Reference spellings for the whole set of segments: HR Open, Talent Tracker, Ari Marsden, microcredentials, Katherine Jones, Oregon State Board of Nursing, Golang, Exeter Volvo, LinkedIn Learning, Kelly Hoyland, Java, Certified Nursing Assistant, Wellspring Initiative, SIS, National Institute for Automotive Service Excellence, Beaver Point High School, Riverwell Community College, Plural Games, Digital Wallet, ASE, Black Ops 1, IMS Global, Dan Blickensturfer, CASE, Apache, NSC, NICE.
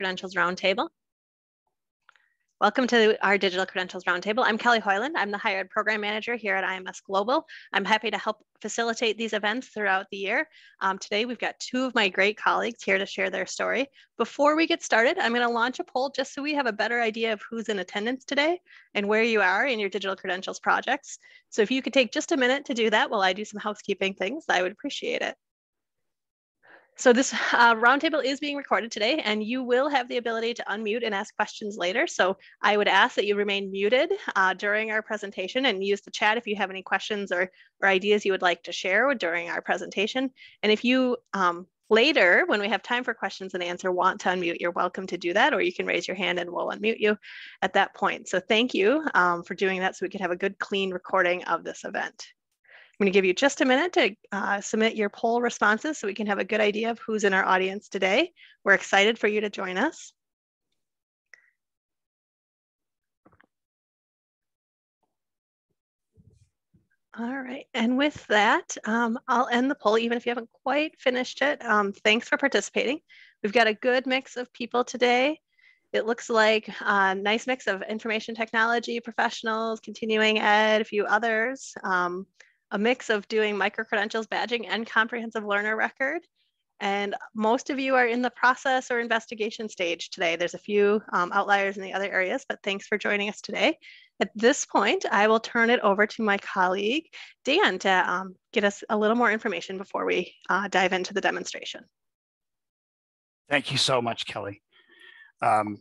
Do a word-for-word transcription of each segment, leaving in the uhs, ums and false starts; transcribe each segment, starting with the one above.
Credentials Roundtable. Welcome to our Digital Credentials Roundtable. I'm Kelly Hoyland. I'm the Hired Program Manager here at I M S Global. I'm happy to help facilitate these events throughout the year. Um, today, we've got two of my great colleagues here to share their story. Before we get started, I'm going to launch a poll just so we have a better idea of who's in attendance today and where you are in your digital credentials projects. So if you could take just a minute to do that while I do some housekeeping things, I would appreciate it. So this uh, roundtable is being recorded today, and you will have the ability to unmute and ask questions later. So I would ask that you remain muted uh, during our presentation and use the chat if you have any questions or, or ideas you would like to share during our presentation. And if you um, later, when we have time for questions and answer, want to unmute, you're welcome to do that, or you can raise your hand and we'll unmute you at that point. So thank you um, for doing that so we can have a good, clean recording of this event. I'm going to give you just a minute to uh, submit your poll responses so we can have a good idea of who's in our audience today. We're excited for you to join us. All right, and with that, um, I'll end the poll even if you haven't quite finished it. Um, thanks for participating. We've got a good mix of people today. It looks like a nice mix of information technology professionals, continuing ed, a few others. Um, a mix of doing micro-credentials badging and comprehensive learner record. And most of you are in the process or investigation stage today. There's a few um, outliers in the other areas, but thanks for joining us today. At this point, I will turn it over to my colleague, Dan, to um, get us a little more information before we uh, dive into the demonstration. Thank you so much, Kelly. Um,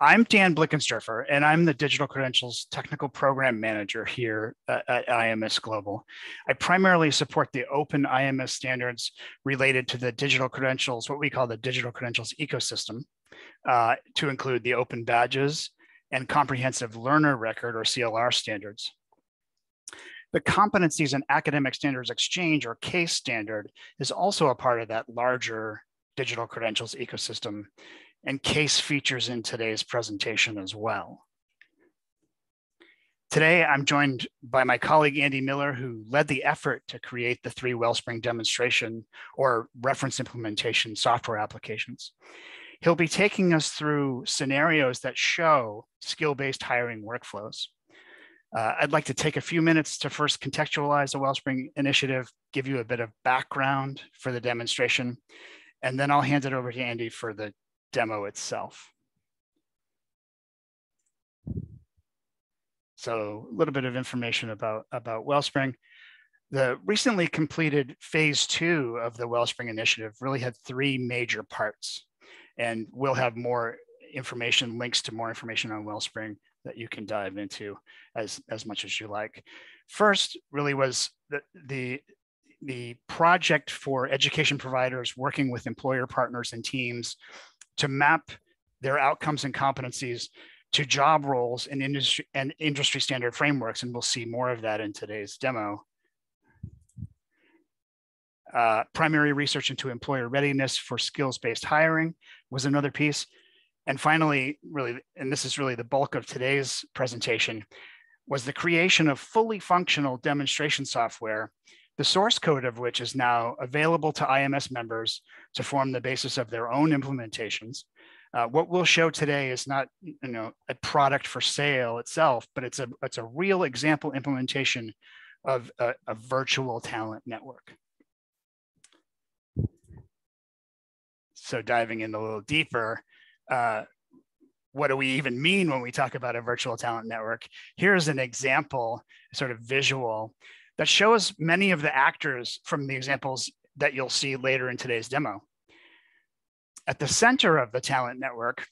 I'm Dan Blickensturfer, and I'm the Digital Credentials Technical Program Manager here at I M S Global. I primarily support the open I M S standards related to the digital credentials, what we call the digital credentials ecosystem, uh, to include the Open Badges and Comprehensive Learner Record, or C L R, standards. The Competencies and Academic Standards Exchange, or CASE, standard is also a part of that larger digital credentials ecosystem, and CASE features in today's presentation as well. Today, I'm joined by my colleague, Andy Miller, who led the effort to create the three Wellspring demonstration or reference implementation software applications. He'll be taking us through scenarios that show skill-based hiring workflows. Uh, I'd like to take a few minutes to first contextualize the Wellspring initiative, give you a bit of background for the demonstration, and then I'll hand it over to Andy for the demo itself. So a little bit of information about, about Wellspring. The recently completed phase two of the Wellspring initiative really had three major parts, and we'll have more information, links to more information on Wellspring that you can dive into as, as much as you like. First really was the, the the project for education providers working with employer partners and teams to map their outcomes and competencies to job roles and industry and industry standard frameworks. And we'll see more of that in today's demo. Uh, primary research into employer readiness for skills-based hiring was another piece. And finally, really, and this is really the bulk of today's presentation, was the creation of fully functional demonstration software, the source code of which is now available to I M S members to form the basis of their own implementations. Uh, what we'll show today is not, you know, a product for sale itself, but it's a, it's a real example implementation of a, a virtual talent network. So diving in a little deeper, uh, what do we even mean when we talk about a virtual talent network? Here's an example, sort of visual, that shows many of the actors from the examples that you'll see later in today's demo. At the center of the talent network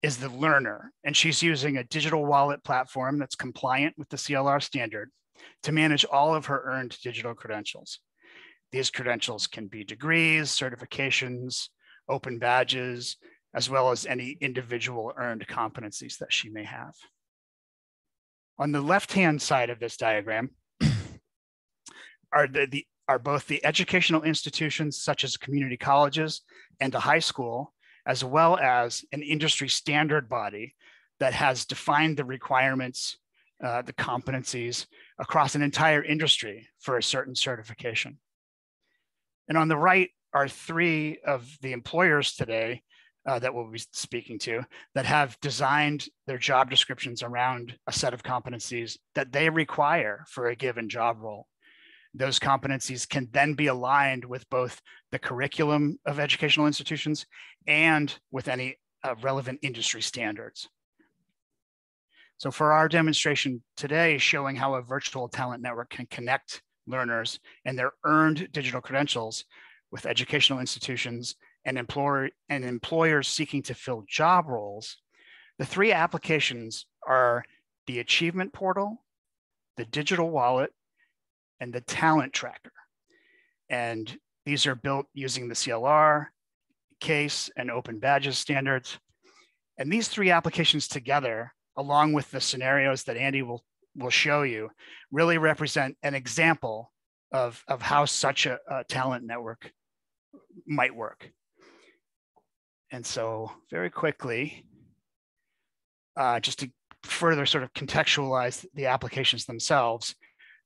is the learner, and she's using a digital wallet platform that's compliant with the C L R standard to manage all of her earned digital credentials. These credentials can be degrees, certifications, open badges, as well as any individual earned competencies that she may have. On the left-hand side of this diagram, Are, the, the, are both the educational institutions such as community colleges and a high school, as well as an industry standard body that has defined the requirements, uh, the competencies across an entire industry for a certain certification. And on the right are three of the employers today uh, that we'll be speaking to that have designed their job descriptions around a set of competencies that they require for a given job role. Those competencies can then be aligned with both the curriculum of educational institutions and with any uh, relevant industry standards. So for our demonstration today, showing how a virtual talent network can connect learners and their earned digital credentials with educational institutions and, employer, and employers seeking to fill job roles, the three applications are the Achievement Portal, the Digital Wallet, and the Talent Tracker. And these are built using the C L R, CASE, and Open Badges standards. And these three applications together, along with the scenarios that Andy will, will show you, really represent an example of, of how such a, a talent network might work. And so very quickly, uh, just to further sort of contextualize the applications themselves,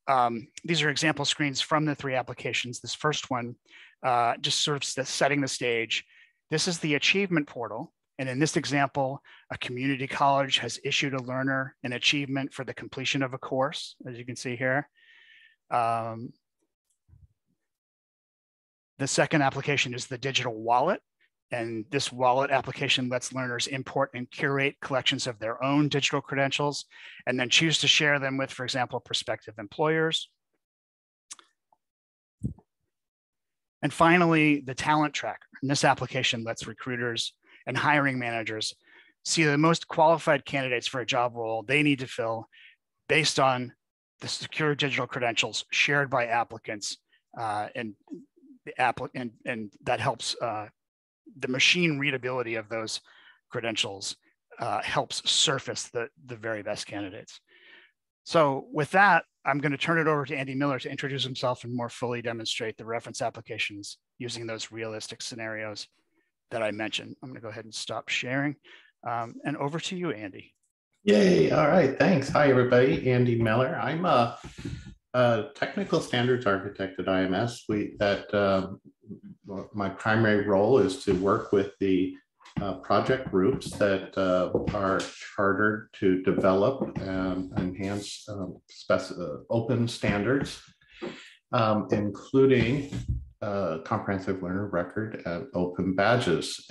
Um, these are example screens from the three applications. This first one, uh, just sort of setting the stage. This is the Achievement Portal. And in this example, a community college has issued a learner an achievement for the completion of a course, as you can see here. Um, the second application is the Digital Wallet. And this wallet application lets learners import and curate collections of their own digital credentials and then choose to share them with, for example, prospective employers. And finally, the Talent Tracker. And this application lets recruiters and hiring managers see the most qualified candidates for a job role they need to fill based on the secure digital credentials shared by applicants. Uh, and, and, and that helps uh, the machine readability of those credentials uh, helps surface the, the very best candidates. So with that, I'm going to turn it over to Andy Miller to introduce himself and more fully demonstrate the reference applications using those realistic scenarios that I mentioned. I'm going to go ahead and stop sharing. Um, and over to you, Andy. Yay. All right. Thanks. Hi, everybody. Andy Miller. I'm a, a technical standards architect at I M S. We that. Um, My primary role is to work with the uh, project groups that uh, are chartered to develop and enhance um, open standards, um, including uh, Comprehensive Learner Record and Open Badges.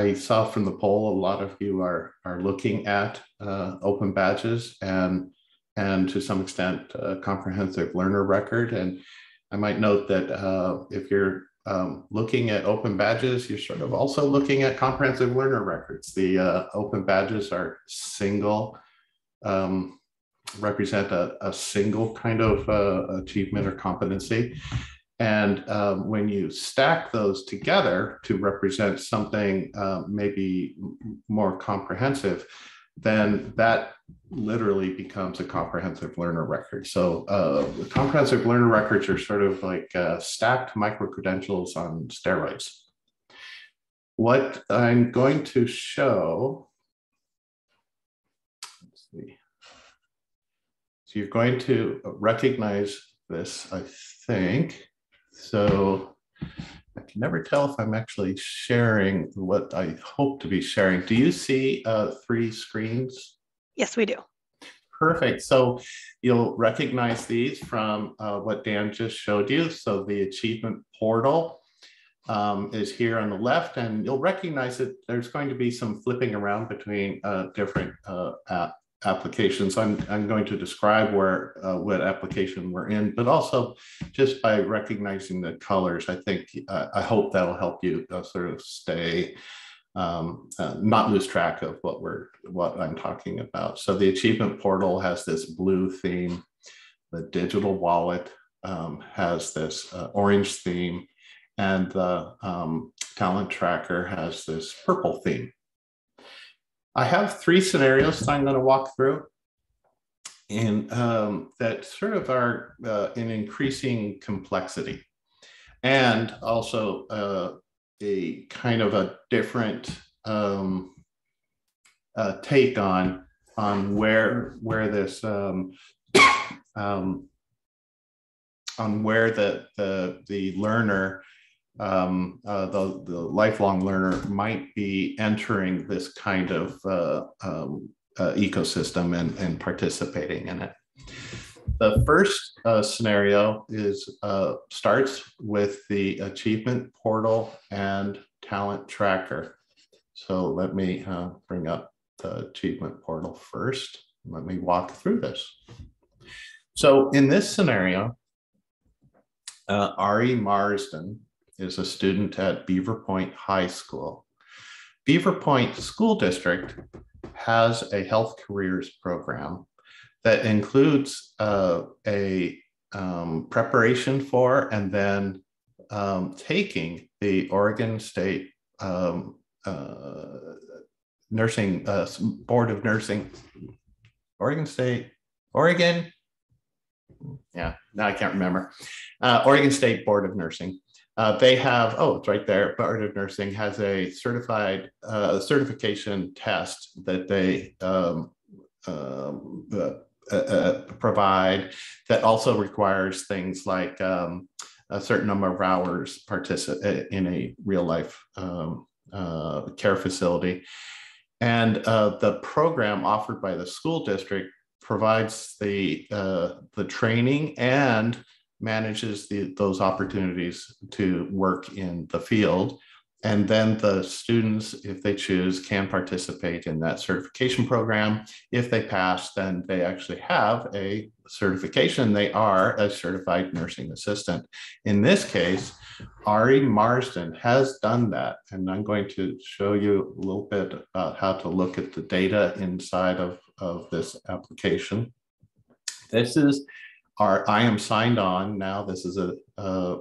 I saw from the poll a lot of you are, are looking at uh, Open Badges and, and to some extent uh, Comprehensive Learner Record. And I might note that uh, if you're Um, looking at Open Badges, you're sort of also looking at Comprehensive Learner Records. The uh, Open Badges are single, um, represent a, a single kind of uh, achievement or competency. And um, when you stack those together to represent something uh, maybe more comprehensive, then that literally becomes a comprehensive learner record. So uh, the comprehensive learner records are sort of like uh, stacked micro-credentials on steroids. What I'm going to show, let's see. So you're going to recognize this, I think. So I can never tell if I'm actually sharing what I hope to be sharing. Do you see uh, three screens? Yes, we do. Perfect. So you'll recognize these from uh, what Dan just showed you. So the Achievement Portal um, is here on the left, and you'll recognize that there's going to be some flipping around between uh, different uh, app applications. I'm, I'm going to describe where uh, what application we're in, but also just by recognizing the colors, I think, uh, I hope that'll help you uh, sort of stay Um, uh, not lose track of what we're what I'm talking about. So the Achievement Portal has this blue theme, the Digital Wallet um, has this uh, orange theme, and the um, Talent Tracker has this purple theme. I have three scenarios that I'm going to walk through, and um, that sort of are uh, in increasing complexity, and also Uh, a kind of a different um, uh, take on on where where this um, um, on where the the the learner um, uh, the, the lifelong learner might be entering this kind of uh, um, uh, ecosystem and, and participating in it. The first uh, scenario is uh, starts with the Achievement Portal and Talent Tracker. So let me uh, bring up the Achievement Portal first. Let me walk through this. So in this scenario, uh, Ari Marsden is a student at Beaver Point High School. Beaver Point School District has a health careers program that includes uh, a um, preparation for and then um, taking the Oregon State um, uh, Nursing uh, Board of Nursing, Oregon State, Oregon, yeah, now I can't remember, uh, Oregon State Board of Nursing. Uh, they have, oh, it's right there, Board of Nursing has a certified uh, certification test that they um, um, uh, Uh, uh, provide that also requires things like um, a certain number of hours participate in a real life um, uh, care facility. And uh, the program offered by the school district provides the, uh, the training and manages the, those opportunities to work in the field. And then the students, if they choose, can participate in that certification program. If they pass, then they actually have a certification. They are a certified nursing assistant. In this case, Ari Marsden has done that. And I'm going to show you a little bit about how to look at the data inside of, of this application. This is our, I am signed on now. This is a uh,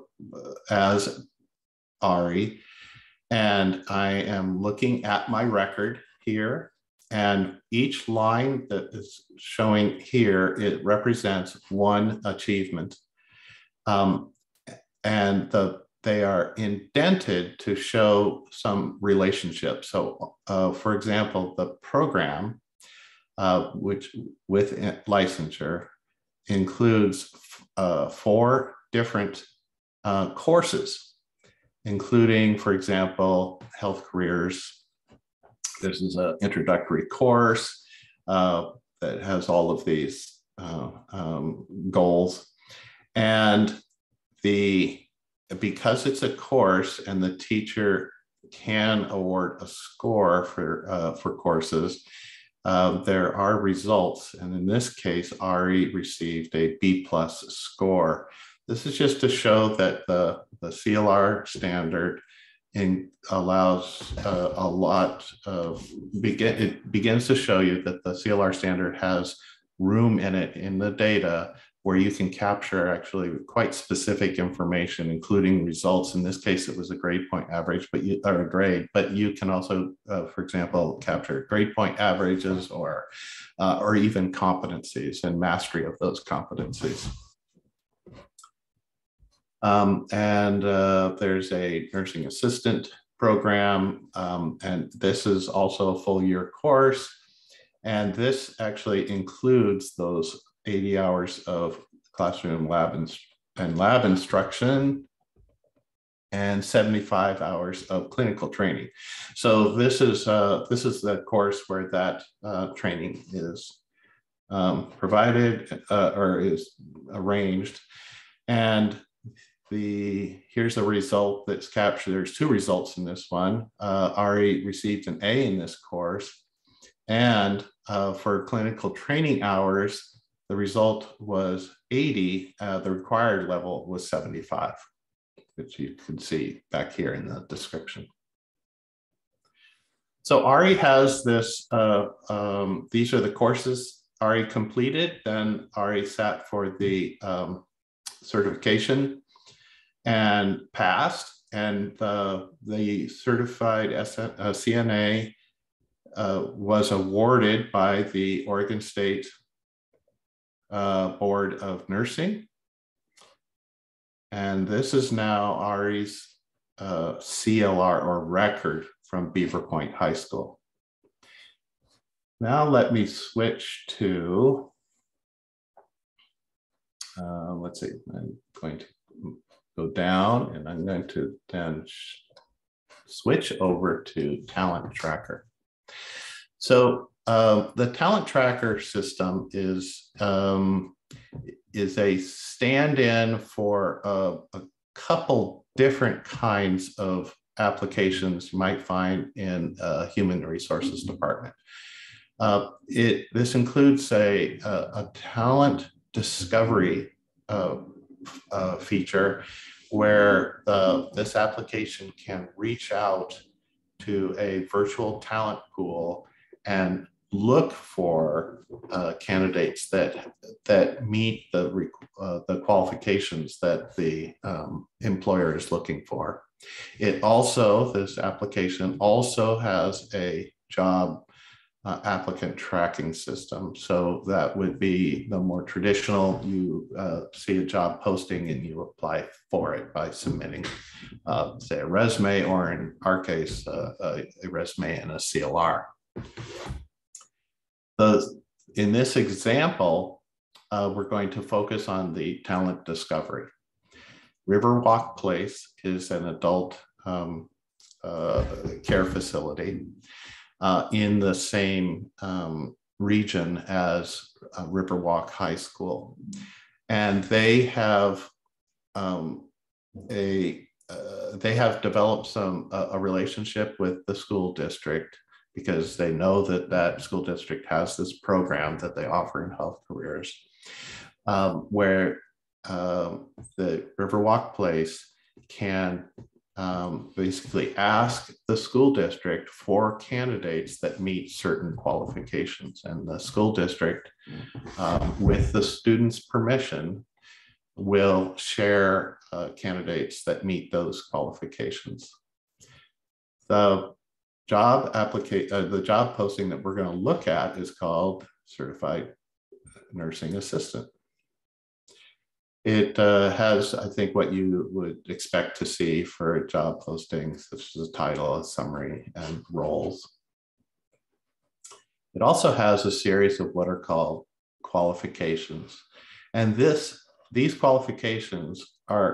as Ari. And I am looking at my record here, and each line that is showing here, it represents one achievement. Um, and the, they are indented to show some relationship. So uh, for example, the program, uh, which with licensure includes uh, four different uh, courses, including, for example, health careers. This is an introductory course uh, that has all of these uh, um, goals. And the because it's a course and the teacher can award a score for, uh, for courses, uh, there are results. And in this case, Ari received a B plus score. This is just to show that the, the C L R standard in, allows uh, a lot of, begin, it begins to show you that the C L R standard has room in it in the data where you can capture actually quite specific information, including results. In this case, it was a grade point average, but you, or a grade, but you can also, uh, for example, capture grade point averages or, uh, or even competencies and mastery of those competencies. Um, and uh, there's a nursing assistant program, um, and this is also a full year course. And this actually includes those eighty hours of classroom lab and, and lab instruction and seventy-five hours of clinical training. So this is, uh, this is the course where that uh, training is um, provided uh, or is arranged. And The, here's a result that's captured. There's two results in this one. Uh, Ari received an A in this course. And uh, for clinical training hours, the result was eighty. Uh, the required level was seventy-five, which you can see back here in the description. So Ari has this, uh, um, these are the courses Ari completed. Then Ari sat for the um, certification and passed, and uh, the certified S N, uh, C N A uh, was awarded by the Oregon State uh, Board of Nursing. And this is now Ari's uh, C L R or record from Beaver Point High School. Now let me switch to, uh, let's see, I'm going to go down, and I'm going to then switch over to Talent Tracker. So uh, the Talent Tracker system is, um, is a stand-in for uh, a couple different kinds of applications you might find in a human resources department. Uh, it, this includes a, a, a talent discovery uh, uh, feature where uh, this application can reach out to a virtual talent pool and look for uh, candidates that that meet the uh, the qualifications that the um, employer is looking for. It also, this application also has a job uh, applicant tracking system. So that would be the more traditional, you uh, see a job posting and you apply for it by submitting, uh, say, a resume, or in our case, uh, a, a resume and a C L R. The, in this example, uh, we're going to focus on the talent discovery. Riverwalk Place is an adult um, uh, care facility uh, in the same um, region as uh, Riverwalk High School. And they have, um, a, uh, they have developed some, uh, a relationship with the school district, because they know that that school district has this program that they offer in health careers, um, where Uh, the Riverwalk Place can um, basically ask the school district for candidates that meet certain qualifications, and the school district, um, with the student's permission, will share uh, candidates that meet those qualifications. The job application, uh, the job posting that we're going to look at is called Certified Nursing Assistant. It uh, has, I think, what you would expect to see for job postings, such as a title, a summary, and roles. It also has a series of what are called qualifications. And this, these qualifications are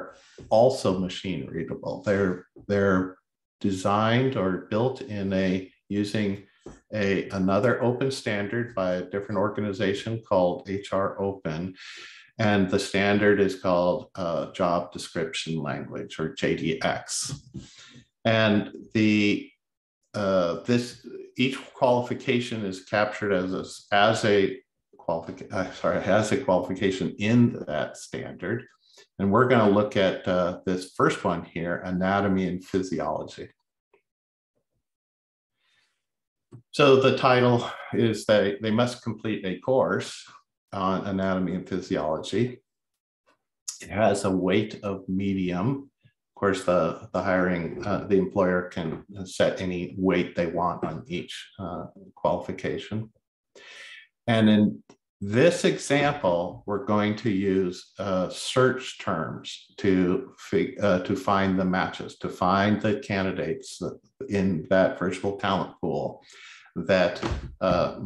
also machine readable. They're, they're designed or built in a, using a, another open standard by a different organization called H R Open. And the standard is called uh, Job Description Language, or J D X. And the uh, this each qualification is captured as a as a qualification. Sorry, as a qualification in that standard. And we're going to look at uh, this first one here: anatomy and physiology. So the title is that they must complete a course on anatomy and physiology. It has a weight of medium. Of course, the, the hiring, uh, the employer can set any weight they want on each uh, qualification. And in this example, we're going to use uh, search terms to, uh, to find the matches, to find the candidates in that virtual talent pool that uh,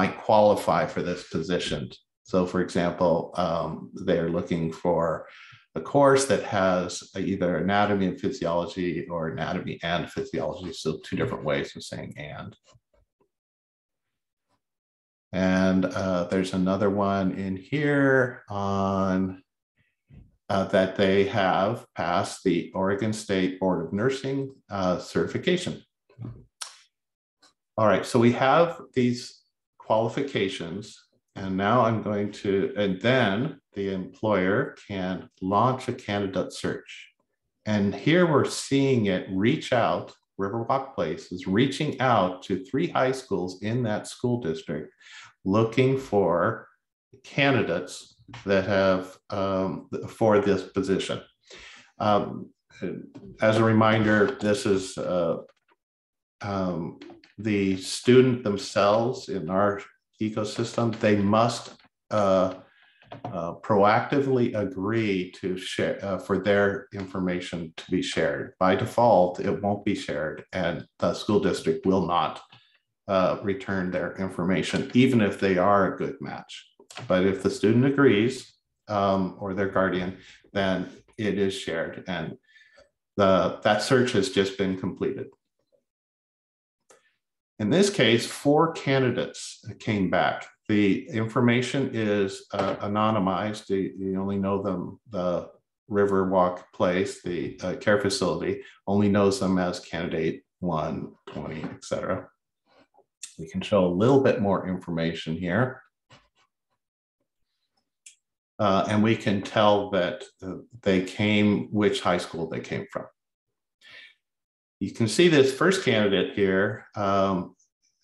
might qualify for this position. So for example, um, they're looking for a course that has either anatomy and physiology or anatomy and physiology. So two different ways of saying and. And uh, there's another one in here on uh, that they have passed the Oregon State Board of Nursing uh, certification. All right, so we have these qualifications, and now I'm going to, and then the employer can launch a candidate search. And here we're seeing it reach out. Riverwalk Place is reaching out to three high schools in that school district, looking for candidates that have um, for this position. Um, as a reminder, this is uh, um, the student themselves in our ecosystem, they must uh, uh, proactively agree to share uh, for their information to be shared. By default, it won't be shared, and the school district will not uh, return their information, even if they are a good match. But if the student agrees, um, or their guardian, then it is shared, and the, that search has just been completed. In this case, four candidates came back. The information is uh, anonymized. You, you only know them, the Riverwalk Place, the uh, care facility, only knows them as candidate one, twenty, et cetera. We can show a little bit more information here. Uh, and we can tell that uh, they came, which high school they came from. You can see this first candidate here um,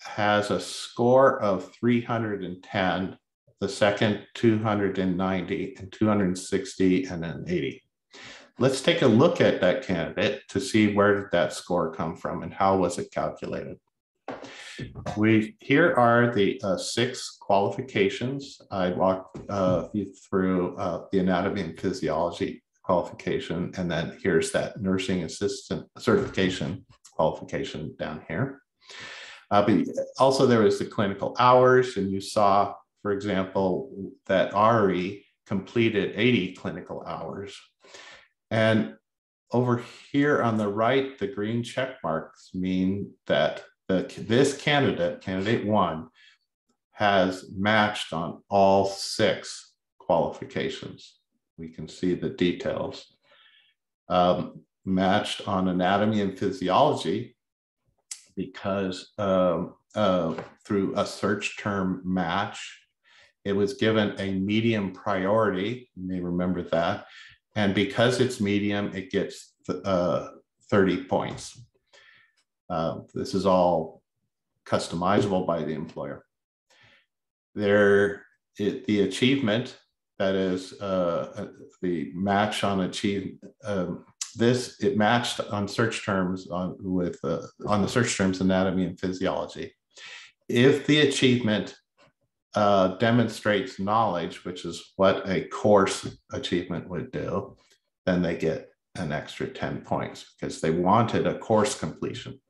has a score of three hundred ten, the second two hundred ninety, and two hundred sixty, and then eighty. Let's take a look at that candidate to see where did that score come from and how was it calculated. We, here are the uh, six qualifications. I walked uh, you through uh, the anatomy and physiology qualification, and then here's that nursing assistant certification qualification down here. Uh, but also there was the clinical hours, and you saw, for example, that Ari completed eighty clinical hours. And over here on the right, the green check marks mean that The, this candidate, candidate one, has matched on all six qualifications. We can see the details. Um, matched on anatomy and physiology because um, uh, through a search term match, it was given a medium priority. You may remember that. And because it's medium, it gets uh, thirty points. Uh, this is all customizable by the employer. There, it, the achievement, that is uh, the match on achieve, um, this, it matched on search terms on, with, uh, on the search terms anatomy and physiology. If the achievement uh, demonstrates knowledge, which is what a course achievement would do, then they get an extra ten points because they wanted a course completion.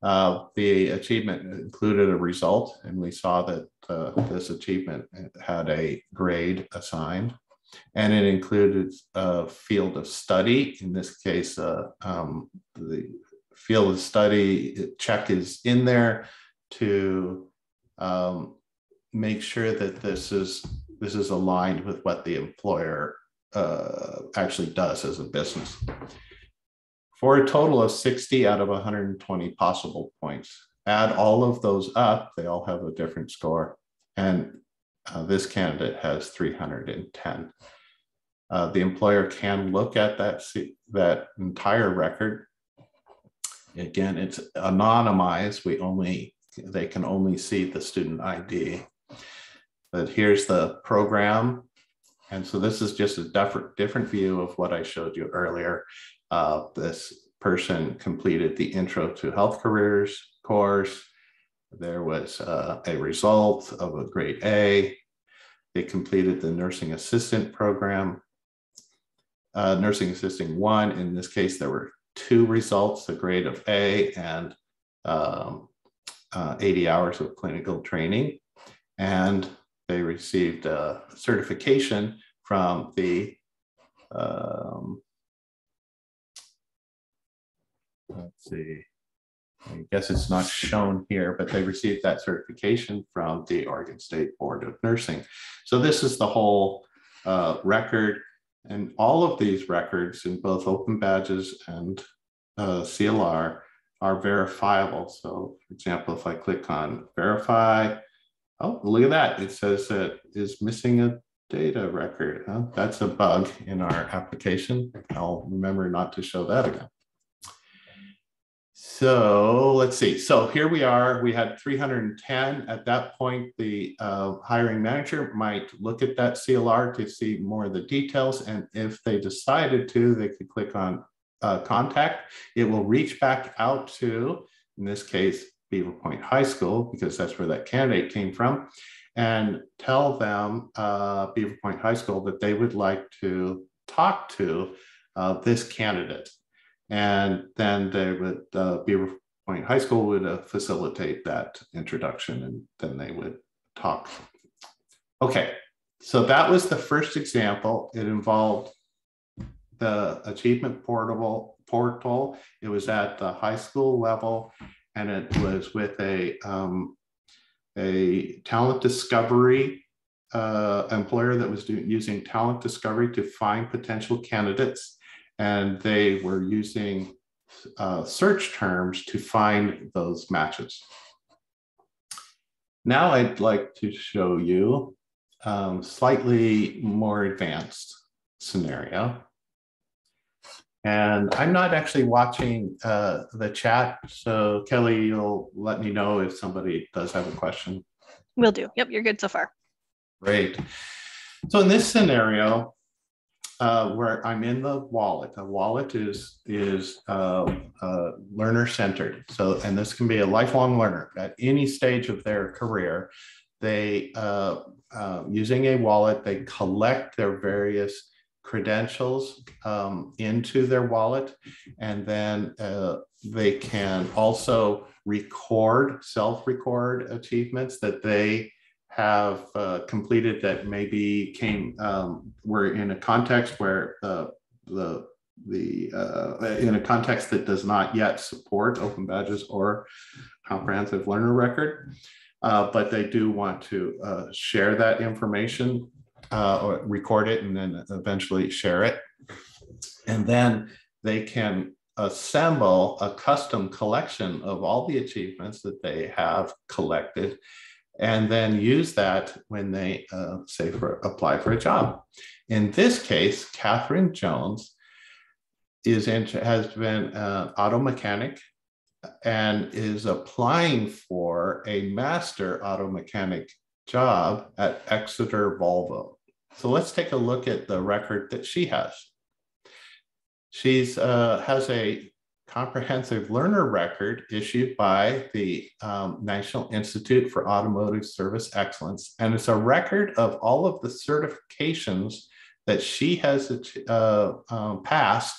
Uh, the achievement included a result, and we saw that uh, this achievement had a grade assigned, and it included a field of study. In this case, uh, um, the field of study check is in there to um, make sure that this is, this is aligned with what the employer uh, actually does as a business, for a total of sixty out of one hundred twenty possible points. Add all of those up, they all have a different score. And uh, this candidate has three hundred ten. Uh, the employer can look at that, that entire record. Again, it's anonymized. We only, they can only see the student I D. But here's the program. And so this is just a different, different view of what I showed you earlier. Uh, this person completed the Intro to Health Careers course. There was uh, a result of a grade A. They completed the Nursing Assistant program. Uh, nursing Assistant one, in this case, there were two results, a grade of A and um, uh, eighty hours of clinical training. And they received a certification from the um, let's see, I guess it's not shown here, but they received that certification from the Oregon State Board of Nursing. So this is the whole uh, record, and all of these records in both Open Badges and uh, C L R are verifiable. So for example, if I click on verify, oh, look at that. It says that is missing a data record. Huh? That's a bug in our application. I'll remember not to show that again. So let's see. So here we are. We had three hundred ten. At that point, the uh, hiring manager might look at that C L R to see more of the details. And if they decided to, they could click on uh, contact. It will reach back out to, in this case, Beaver Point High School, because that's where that candidate came from, and tell them, uh, Beaver Point High School, that they would like to talk to uh, this candidate. And then they would, uh, Beaver Point High School would uh, facilitate that introduction, and then they would talk. Okay, so that was the first example. It involved the Achievement Portal, portal. It was at the high school level, and it was with a, um, a talent discovery uh, employer that was doing, using talent discovery to find potential candidates. And they were using uh, search terms to find those matches. Now I'd like to show you um, slightly more advanced scenario. And I'm not actually watching uh, the chat, so Kelly, you'll let me know if somebody does have a question. Will do. Yep, you're good so far. Great. So in this scenario, uh, where I'm in the wallet, a wallet is is uh, uh, learner-centered. So, and this can be a lifelong learner at any stage of their career. They uh, uh, using a wallet, they collect their various credentials um, into their wallet, and then uh, they can also record, self-record achievements that they have uh, completed that maybe came, um, were in a context where uh, the, the uh, in a context that does not yet support Open Badges or Comprehensive Learner Record, uh, but they do want to uh, share that information, Uh, or record it and then eventually share it. And then they can assemble a custom collection of all the achievements that they have collected, and then use that when they uh, say for apply for a job. In this case, Katherine Jones is in, has been an auto mechanic and is applying for a master auto mechanic job at Exeter Volvo. So let's take a look at the record that she has. She's uh, has a comprehensive learner record issued by the um, National Institute for Automotive Service Excellence. And it's a record of all of the certifications that she has uh, um, passed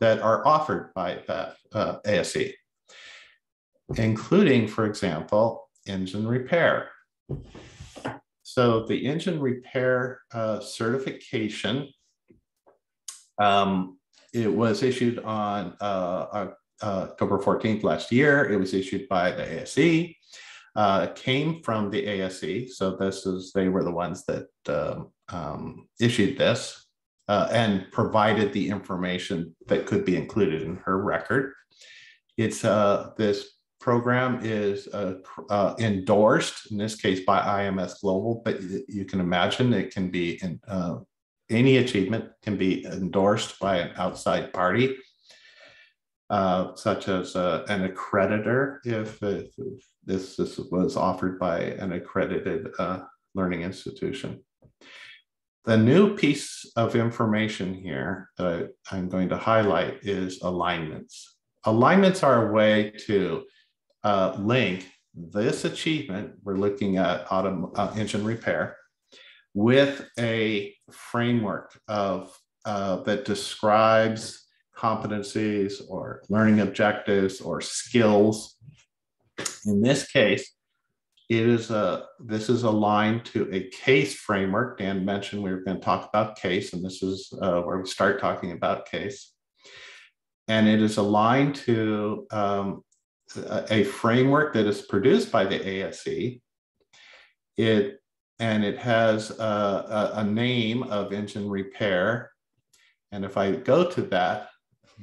that are offered by that uh, A S E, including, for example, engine repair. So the engine repair uh, certification, um, it was issued on uh, uh, October fourteenth last year. It was issued by the A S E, uh, came from the A S E. So this is, they were the ones that uh, um, issued this uh, and provided the information that could be included in her record. It's uh, this program is uh, uh, endorsed, in this case, by I M S Global, but you can imagine it can be, in, uh, any achievement can be endorsed by an outside party, uh, such as uh, an accreditor, if, if this, this was offered by an accredited uh, learning institution. The new piece of information here that I, I'm going to highlight is alignments. Alignments are a way to Uh, link this achievement, we're looking at auto, uh, engine repair, with a framework of uh, that describes competencies or learning objectives or skills. In this case, it is a, this is aligned to a CASE framework. Dan mentioned we were going to talk about CASE, and this is uh, where we start talking about CASE. And it is aligned to um, a framework that is produced by the A S E, it, and it has a, a, a name of engine repair. And if I go to that,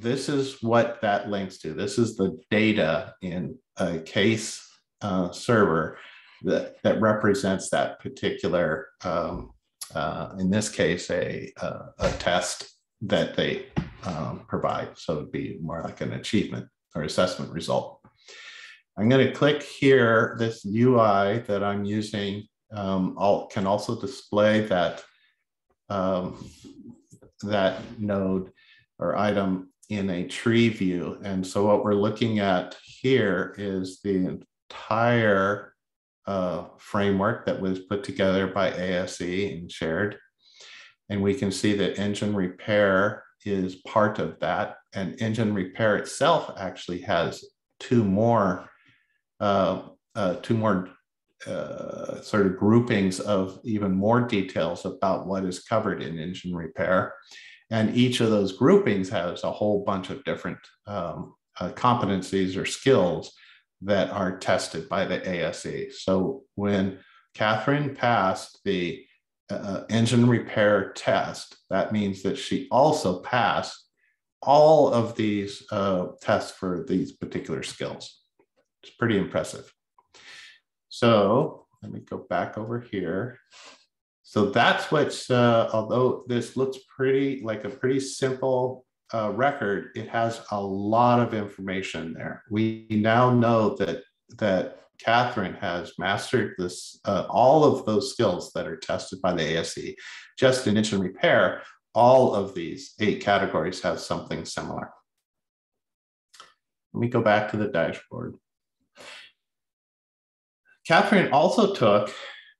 this is what that links to. This is the data in a CASE uh, server that, that represents that particular, um, uh, in this case, a, a, a test that they um, provide. So it'd be more like an achievement or assessment result. I'm going to click here, this U I that I'm using um, I'll, can also display that, um, that node or item in a tree view. And so what we're looking at here is the entire uh, framework that was put together by A S E and shared. And we can see that engine repair is part of that. And engine repair itself actually has two more Uh, uh, two more uh, sort of groupings of even more details about what is covered in engine repair. And each of those groupings has a whole bunch of different um, uh, competencies or skills that are tested by the A S E. So when Katherine passed the uh, engine repair test, that means that she also passed all of these uh, tests for these particular skills. It's pretty impressive. So let me go back over here. So that's what's, uh, although this looks pretty like a pretty simple uh, record, it has a lot of information there. We now know that, that Katherine has mastered this, uh, all of those skills that are tested by the A S E. Just in engine repair, all of these eight categories have something similar. Let me go back to the dashboard. Katherine also took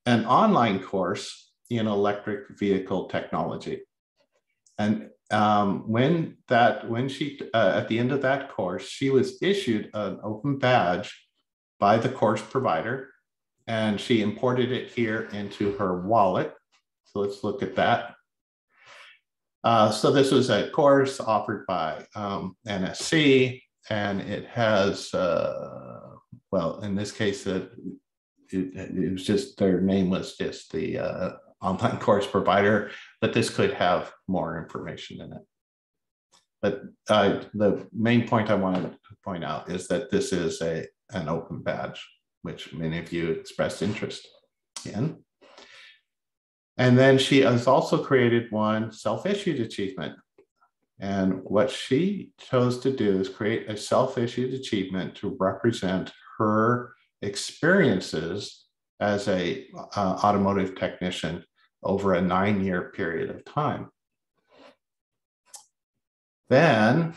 an online course in electric vehicle technology. And um, when that, when she, uh, at the end of that course, she was issued an open badge by the course provider, and she imported it here into her wallet. So let's look at that. Uh, so this was a course offered by um, N S C, and it has, uh, well, in this case, uh, it, it was just, their name was just the, uh, online course provider, but this could have more information in it. But uh, the main point I wanted to point out is that this is a, an open badge, which many of you expressed interest in. And then she has also created one self-issued achievement. And what she chose to do is create a self-issued achievement to represent her experiences as a uh, automotive technician over a nine-year period of time. Then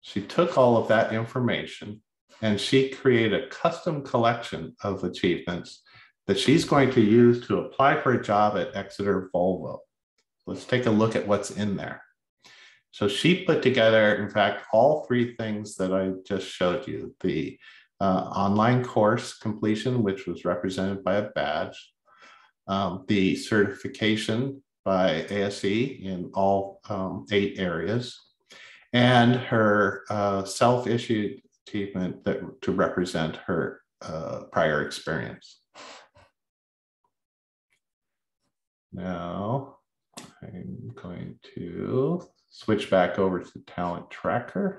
she took all of that information and she created a custom collection of achievements that she's going to use to apply for a job at Exeter Volvo. Let's take a look at what's in there. So she put together, in fact, all three things that I just showed you, the Uh, online course completion, which was represented by a badge, um, the certification by A S E in all um, eight areas, and her uh, self-issued achievement that, to represent her uh, prior experience. Now I'm going to switch back over to the Talent Tracker.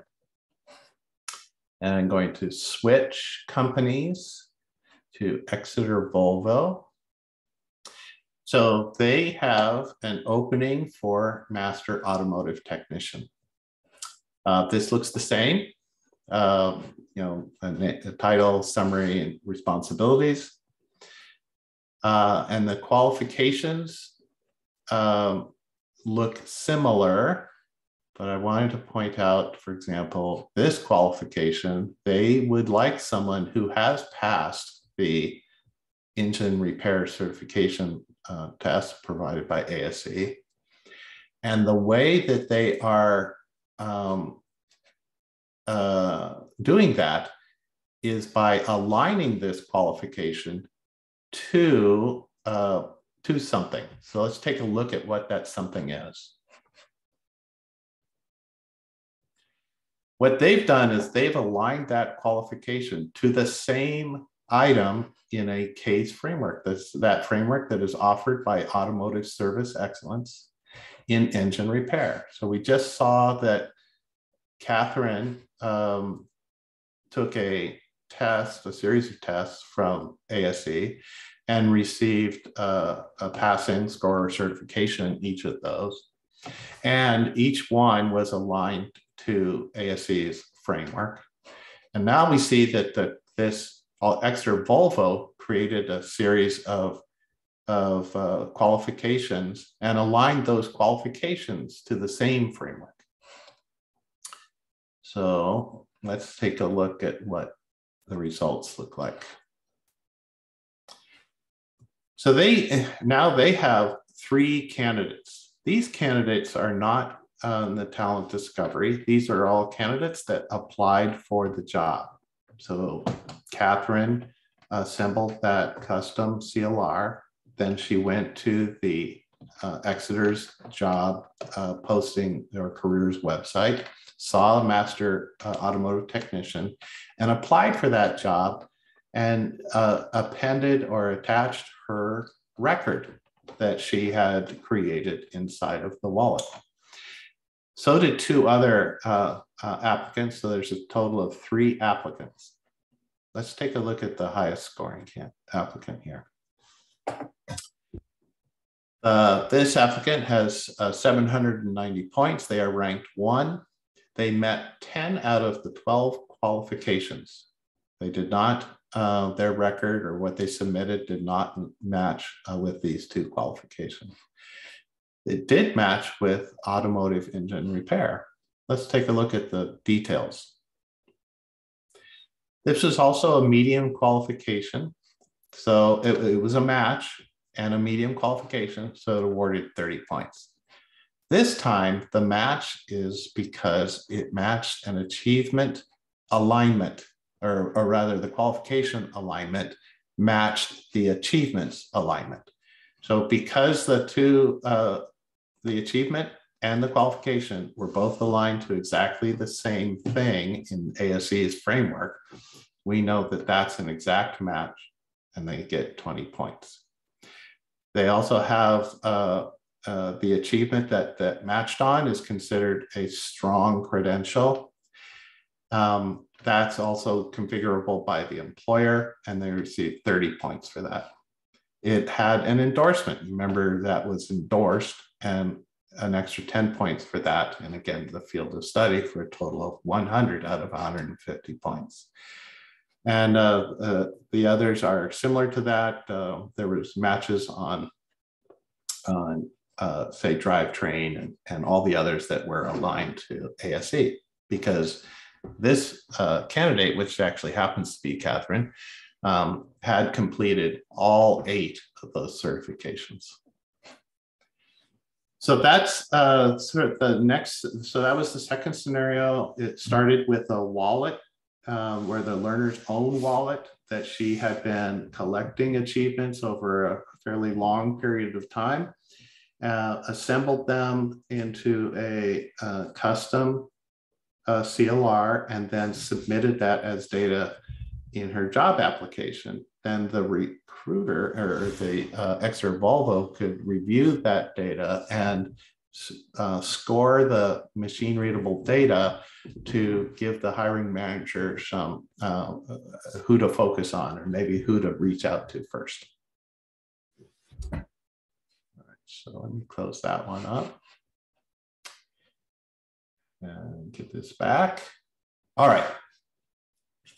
And I'm going to switch companies to Exeter Volvo. So they have an opening for Master Automotive Technician. Uh, this looks the same, uh, you know, a, a title, summary, and responsibilities. Uh, and the qualifications um, look similar. But I wanted to point out, for example, this qualification, they would like someone who has passed the engine repair certification uh, test provided by A S E. And the way that they are um, uh, doing that is by aligning this qualification to, uh, to something. So let's take a look at what that something is. What they've done is they've aligned that qualification to the same item in a CASE framework. That's that framework that is offered by Automotive Service Excellence in engine repair. So we just saw that Katherine um, took a test, a series of tests from A S E, and received uh, a passing score or certification in each of those. And each one was aligned to A S E's framework. And now we see that the, this Exeter Volvo created a series of, of uh, qualifications and aligned those qualifications to the same framework. So let's take a look at what the results look like. So they now they have three candidates. These candidates are not Um, the talent discovery. These are all candidates that applied for the job. So Katherine assembled that custom C L R. Then she went to the uh, Exeter's job uh, posting or careers website, saw a master uh, automotive technician and applied for that job and uh, appended or attached her record that she had created inside of the wallet. So did two other uh, uh, applicants. So there's a total of three applicants. Let's take a look at the highest scoring applicant here. Uh, this applicant has uh, seven hundred ninety points. They are ranked one. They met ten out of the twelve qualifications. They did not, uh, their record or what they submitted did not match uh, with these two qualifications. It did match with automotive engine repair. Let's take a look at the details. This is also a medium qualification. So it, it was a match and a medium qualification, so it awarded thirty points. This time, the match is because it matched an achievement alignment, or, or rather the qualification alignment matched the achievements alignment. So because the two, uh, the achievement and the qualification were both aligned to exactly the same thing in A S E's framework, we know that that's an exact match and they get twenty points. They also have uh, uh, the achievement that, that matched on is considered a strong credential. Um, that's also configurable by the employer and they receive thirty points for that. It had an endorsement. Remember, that was endorsed, and an extra ten points for that. And again, the field of study for a total of one hundred out of one hundred fifty points. And uh, uh, the others are similar to that. Uh, there was matches on, on uh, say, drivetrain and, and all the others that were aligned to A S E, because this uh, candidate, which actually happens to be Katherine, Um, had completed all eight of those certifications. So that's uh, sort of the next, so that was the second scenario. It started with a wallet um, where the learner's own wallet that she had been collecting achievements over a fairly long period of time, uh, assembled them into a uh, custom uh, C L R and then submitted that as data in her job application. Then the recruiter or the uh, Exeter Volvo could review that data and uh, score the machine readable data to give the hiring manager some uh, who to focus on or maybe who to reach out to first. All right, so let me close that one up and get this back. All right.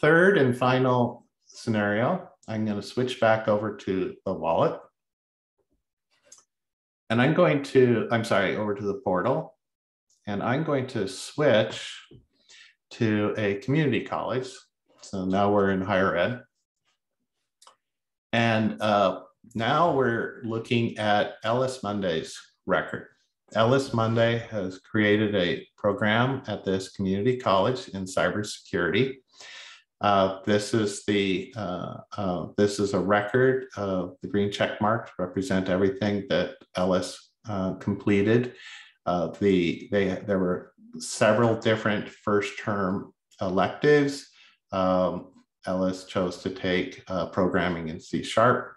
Third and final scenario, I'm going to switch back over to the wallet. And I'm going to, I'm sorry, over to the portal. And I'm going to switch to a community college. So now we're in higher ed. And uh, now we're looking at Ellis Monday's record. Ellis Monday has created a program at this community college in cybersecurity. Uh, this is the uh, uh, this is a record. Uh, the green check marks represent everything that Ellis uh, completed. Uh, the they there were several different first term electives. Um, Ellis chose to take uh, programming in C sharp.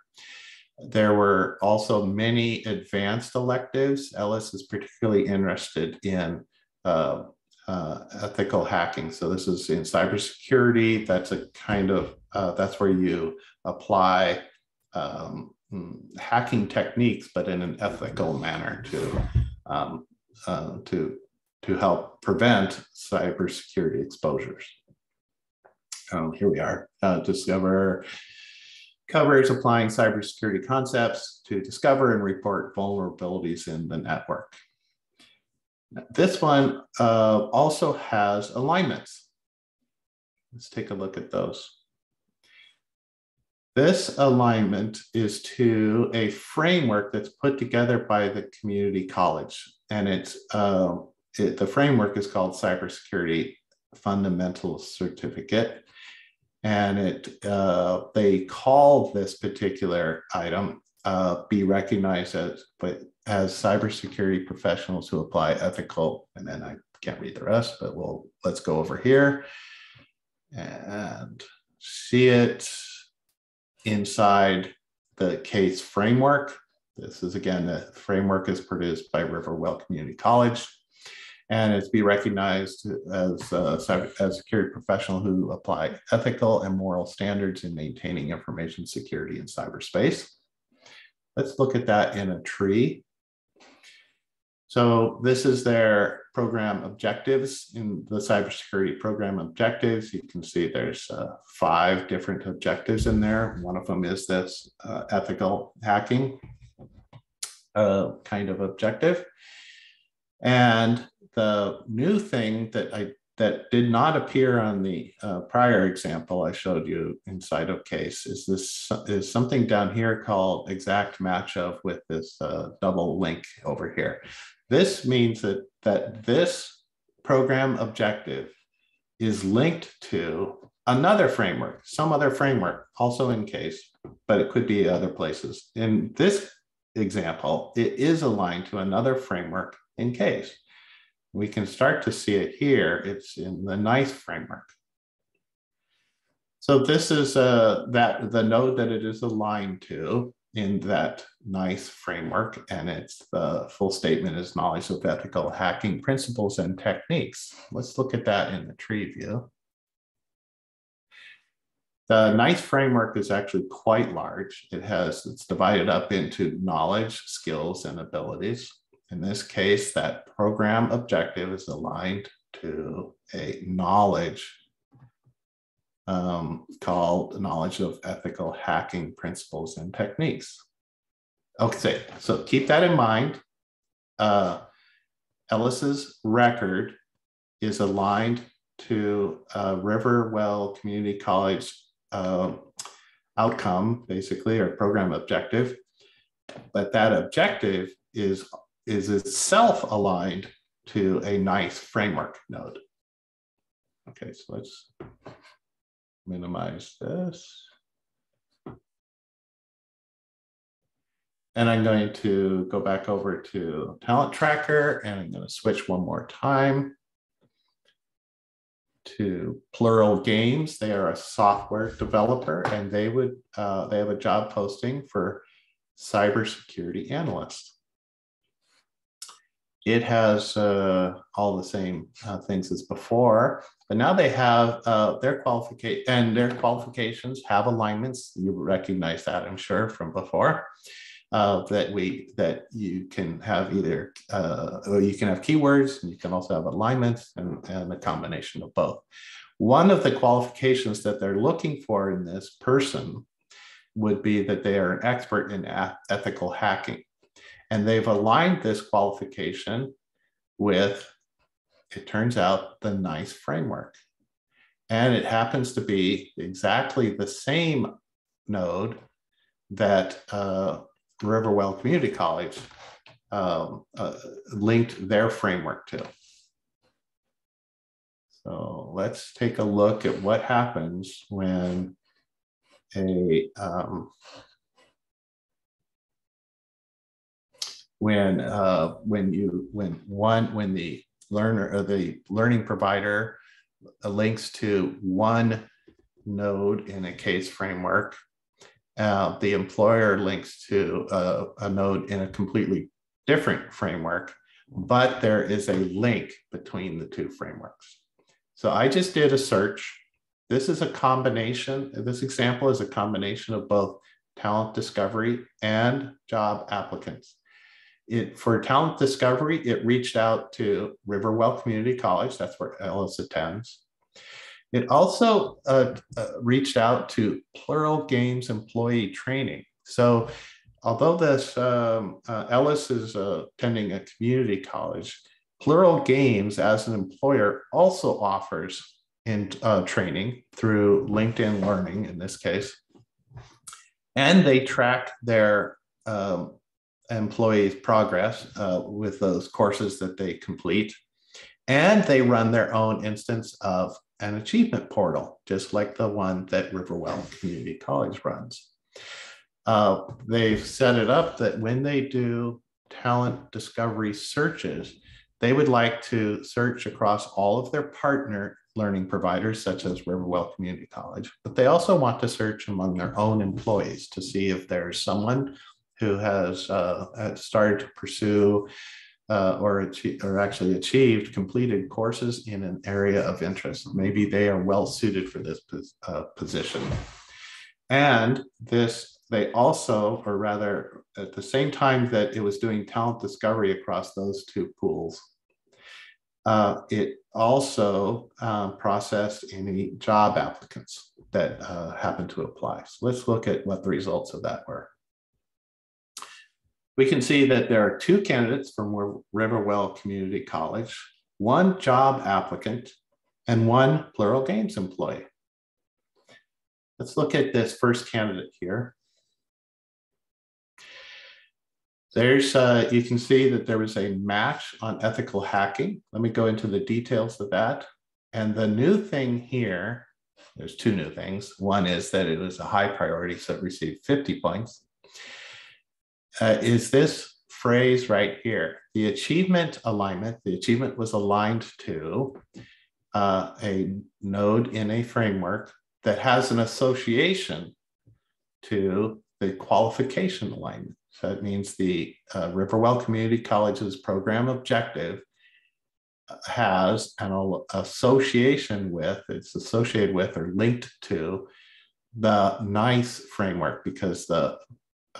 There were also many advanced electives. Ellis is particularly interested in Uh, Uh, ethical hacking. So this is in cybersecurity. That's a kind of, uh, that's where you apply um, hacking techniques, but in an ethical manner to, um, uh, to, to help prevent cybersecurity exposures. Um, here we are. Uh, discover covers applying cybersecurity concepts to discover and report vulnerabilities in the network. This one uh, also has alignments. Let's take a look at those. This alignment is to a framework that's put together by the community college. And it's, uh, it, the framework is called Cybersecurity Fundamentals Certificate. And it, uh, they call this particular item uh, be recognized as, but as cybersecurity professionals who apply ethical, and then I can't read the rest, but we'll, let's go over here and see it inside the CASE framework. This is, again, the framework is produced by Riverwell Community College, and it's be recognized as a, as a security professional who apply ethical and moral standards in maintaining information security in cyberspace. Let's look at that in a tree. So this is their program objectives in the cybersecurity program objectives. You can see there's uh, five different objectives in there. One of them is this uh, ethical hacking uh, kind of objective. And the new thing that I that did not appear on the uh, prior example I showed you inside of CASE is this is something down here called exact match of with this uh, double link over here. This means that that this program objective is linked to another framework, some other framework, also in CASE, but it could be other places. In this example, it is aligned to another framework in CASE. We can start to see it here. It's in the NICE framework. So this is uh, that the node that it is aligned to in that NICE framework, and its the full statement is knowledge of ethical hacking principles and techniques. Let's look at that in the tree view. The NICE framework is actually quite large. It has, it's divided up into knowledge, skills, and abilities. In this CASE, that program objective is aligned to a knowledge um, called knowledge of ethical hacking principles and techniques. Okay, so keep that in mind. Uh, Ellis's record is aligned to uh, Riverwell Community College uh, outcome, basically, or program objective, but that objective is is itself aligned to a NICE framework node. Okay, so let's minimize this. And I'm going to go back over to Talent Tracker, and I'm going to switch one more time to Plural Games. They are a software developer, and they would uh, they have a job posting for cybersecurity analysts. It has uh, all the same uh, things as before, but now they have uh, their qualification and their qualifications have alignments. You recognize that, I'm sure, from before uh, that we that you can have either uh, or you can have keywords, and you can also have alignments and, and a combination of both. One of the qualifications that they're looking for in this person would be that they are an expert in ethical hacking. And they've aligned this qualification with, it turns out, the NICE framework. And it happens to be exactly the same node that uh, Riverwell Community College um, uh, linked their framework to. So let's take a look at what happens when a um, When uh, when you when one when the learner or the learning provider links to one node in a CASE framework, uh, the employer links to a, a node in a completely different framework, but there is a link between the two frameworks. So I just did a search. This is a combination. This example is a combination of both talent discovery and job applicants. It, for talent discovery, it reached out to Riverwell Community College. That's where Ellis attends. It also uh, uh, reached out to Plural Games employee training. So although this um, uh, Ellis is uh, attending a community college, Plural Games as an employer also offers in uh, training through LinkedIn Learning in this case. And they track their um, employees' progress uh, with those courses that they complete, and they run their own instance of an achievement portal, just like the one that Riverwell Community College runs. Uh, they've set it up that when they do talent discovery searches, they would like to search across all of their partner learning providers, such as Riverwell Community College, but they also want to search among their own employees to see if there's someone who has uh, started to pursue uh, or, achieve, or actually achieved completed courses in an area of interest. Maybe they are well suited for this uh, position. And this, they also, or rather at the same time that it was doing talent discovery across those two pools, uh, it also uh, processed any job applicants that uh, happened to apply. So let's look at what the results of that were. We can see that there are two candidates from Riverwell Community College, one job applicant, and one Plural Games employee. Let's look at this first candidate here. There's, uh, you can see that there was a match on ethical hacking. Let me go into the details of that. And the new thing here, there's two new things. One is that it was a high priority, so it received fifty points. Uh, is this phrase right here. The achievement alignment, the achievement was aligned to uh, a node in a framework that has an association to the qualification alignment. So that means the uh, Riverwell Community College's program objective has an association with, it's associated with or linked to the NICE framework, because the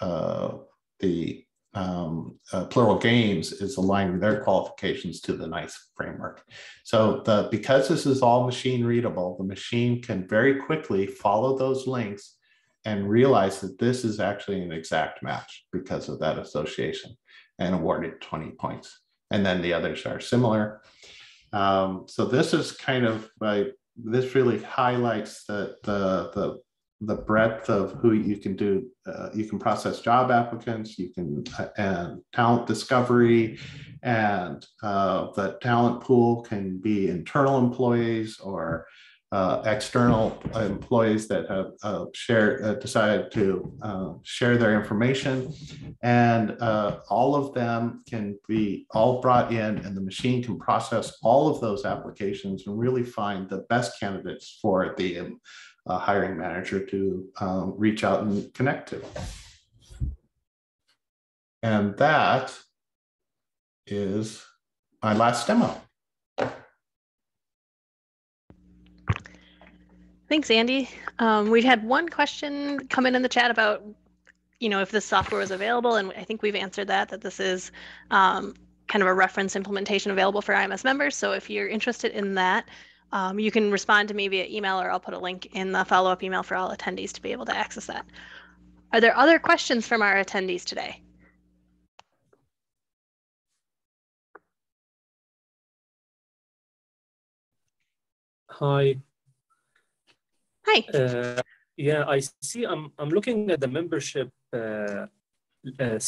uh, the um, uh, Plural Games is aligning their qualifications to the NICE framework. So the, because this is all machine readable, the machine can very quickly follow those links and realize that this is actually an exact match because of that association, and awarded twenty points. And then the others are similar. Um, so this is kind of, like, this really highlights the, the, the the breadth of who you can do, uh, you can process job applicants, you can, uh, and talent discovery, and uh, the talent pool can be internal employees or uh, external employees that have uh, shared, uh, decided to uh, share their information. And uh, all of them can be all brought in, and the machine can process all of those applications and really find the best candidates for the um, a hiring manager to um, reach out and connect to. And that is my last demo. Thanks, Andy. Um, we had one question come in in the chat about, you know, if this software was available, and I think we've answered that, that this is um, kind of a reference implementation available for I M S members. So if you're interested in that, Um, you can respond to me via email, or I'll put a link in the follow-up email for all attendees to be able to access that. Are there other questions from our attendees today? Hi. Hi. Uh, yeah, I see. I'm I'm looking at the membership uh, uh,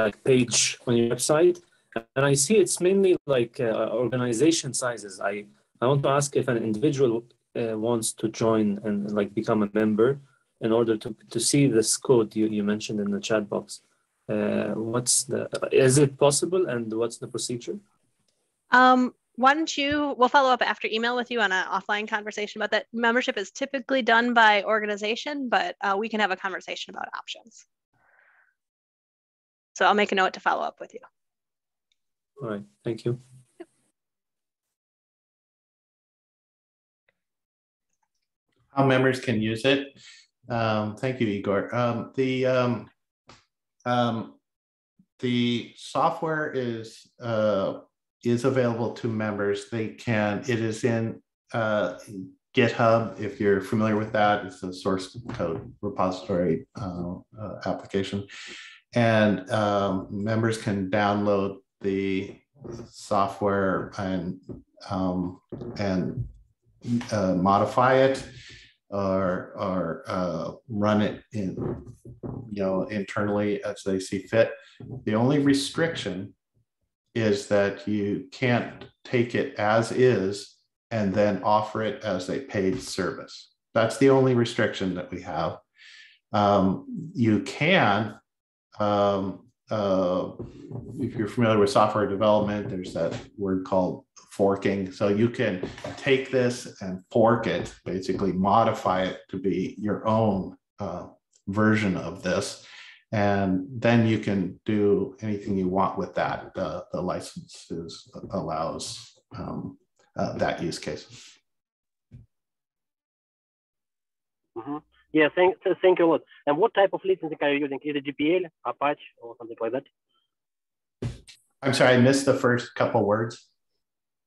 like page on your website, and I see it's mainly like uh, organization sizes. I I want to ask if an individual uh, wants to join and like become a member in order to, to see this code you, you mentioned in the chat box. Uh, what's the, is it possible, and what's the procedure? Um, why don't you, we'll follow up after email with you on an offline conversation about that. Membership is typically done by organization, but uh, we can have a conversation about options. So I'll make a note to follow up with you. All right, thank you. How members can use it. Um, thank you, Igor. Um, the, um, um, the software is, uh, is available to members. They can, it is in uh, GitHub, if you're familiar with that. It's a source code repository uh, uh, application. And um, members can download the software and, um, and uh, modify it, or, or uh, run it in, you know, internally as they see fit. The only restriction is that you can't take it as is and then offer it as a paid service. That's the only restriction that we have. Um, you can um, uh, if you're familiar with software development, there's that word called forking. So you can take this and fork it, basically modify it to be your own uh, version of this. And then you can do anything you want with that. The, the license is, allows um, uh, that use case. Mm-hmm. Yeah, thank, thank you a lot. And what type of licensing are you using? Is it G P L, Apache, or something like that? I'm sorry, I missed the first couple words.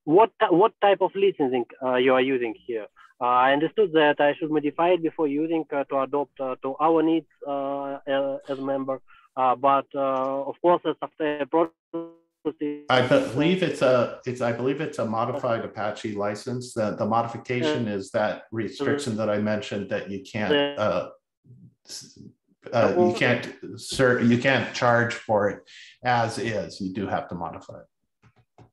What, what type of licensing uh, you are using here? Uh, I understood that I should modify it before using uh, to adopt uh, to our needs uh, as a member, uh, but uh, of course, as after processing. I believe it's a it's I believe it's a modified Apache license. The the modification is that restriction that I mentioned that you can't uh, uh, you can't cert, you can't charge for it as is. You do have to modify it.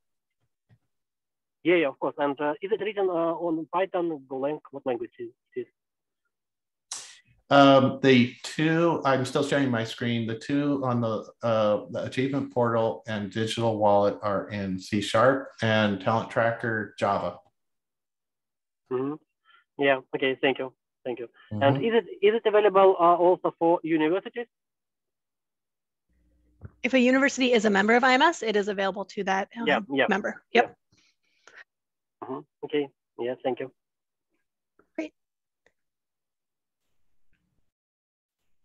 Yeah, yeah, of course. And uh, is it written uh, on Python, Golang? What language is this? Um, the two, I'm still sharing my screen. The two on the, uh, the Achievement Portal and Digital Wallet are in C sharp, and Talent Tracker, Java. Mm-hmm. Yeah, okay, thank you. Thank you. Mm-hmm. And is it is it available uh, also for universities? If a university is a member of I M S, it is available to that um, yeah, yeah. member. Yep. Yeah. Mm-hmm. Okay. Yeah, thank you. Great.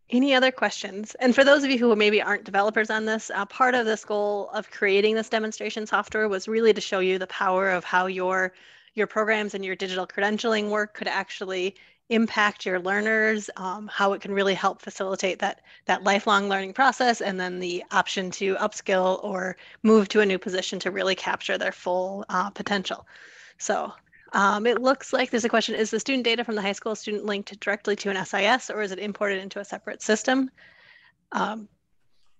Any other questions? And for those of you who maybe aren't developers on this, uh, part of this goal of creating this demonstration software was really to show you the power of how your, your programs and your digital credentialing work could actually impact your learners, um, how it can really help facilitate that, that lifelong learning process, and then the option to upskill or move to a new position to really capture their full uh, potential. So um, it looks like there's a question, is the student data from the high school student linked directly to an S I S, or is it imported into a separate system? Um,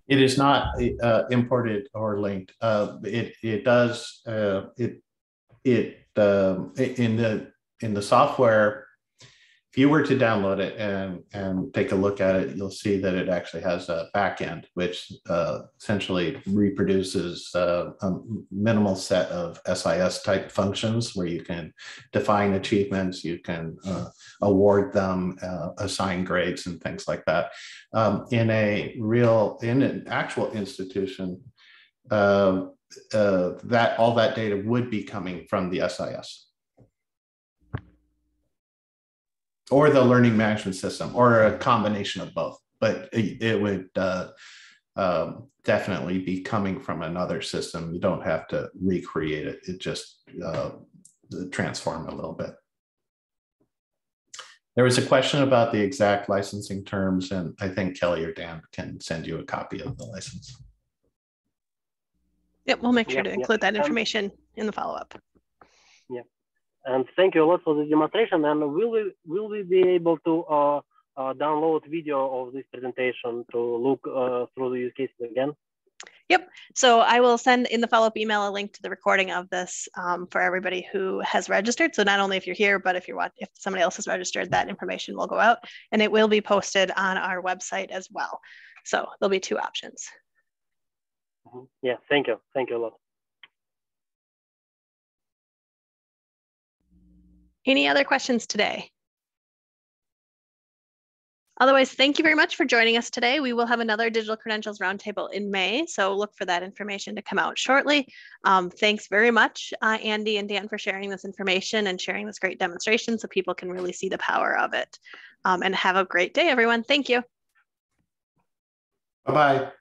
it is not uh, imported or linked. Uh, it, it does, uh, it, it um, in, the, in the software, if you were to download it and, and take a look at it, you'll see that it actually has a backend, which uh, essentially reproduces uh, a minimal set of S I S type functions where you can define achievements, you can uh, award them, uh, assign grades, and things like that. Um, in a real, in an actual institution, uh, uh, that all that data would be coming from the S I S. Or the learning management system, or a combination of both, but it, it would uh, um, definitely be coming from another system. You don't have to recreate it. It just uh, transform a little bit. There was a question about the exact licensing terms, and I think Kelly or Dan can send you a copy of the license. Yep, we'll make sure to include that information in the follow-up. Yeah. And thank you a lot for the demonstration. And will we will we be able to uh, uh, download video of this presentation to look uh, through the use cases again? Yep. So I will send in the follow-up email a link to the recording of this um, for everybody who has registered. So not only if you're here, but if you're watching, if somebody else has registered, that information will go out, and it will be posted on our website as well. So there'll be two options. Mm-hmm. Yeah. Thank you. Thank you a lot. Any other questions today? Otherwise, thank you very much for joining us today. We will have another Digital Credentials Roundtable in May, so look for that information to come out shortly. Um, thanks very much, uh, Andy and Dan, for sharing this information and sharing this great demonstration so people can really see the power of it. Um, and have a great day, everyone. Thank you. Bye-bye.